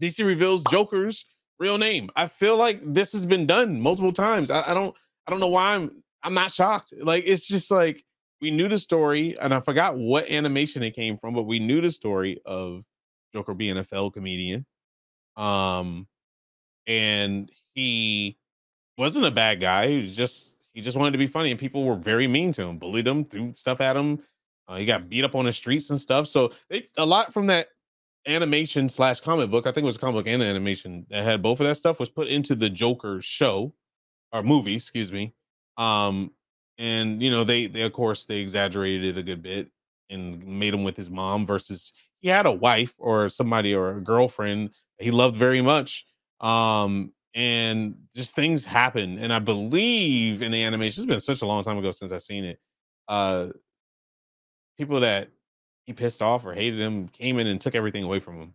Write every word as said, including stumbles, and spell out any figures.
D C reveals Joker's real name. I feel like this has been done multiple times. I, I don't I don't know why I'm I'm not shocked. Like, it's just like, we knew the story, and I forgot what animation it came from, but we knew the story of Joker being a failed comedian. Um, and he wasn't a bad guy. He was just, he just wanted to be funny, and people were very mean to him, bullied him, threw stuff at him. Uh, he got beat up on the streets and stuff. So it's a lot from that animation slash comic book. I think it was a comic book and animation that had both of that stuff was put into the Joker show or movie, excuse me. Um, And, you know, they, they, of course, they exaggerated it a good bit and made him with his mom versus he had a wife or somebody or a girlfriend he loved very much. Um, and just things happen. And I believe in the animation, it's been such a long time ago since I've seen it. Uh, people that he pissed off or hated him came in and took everything away from him.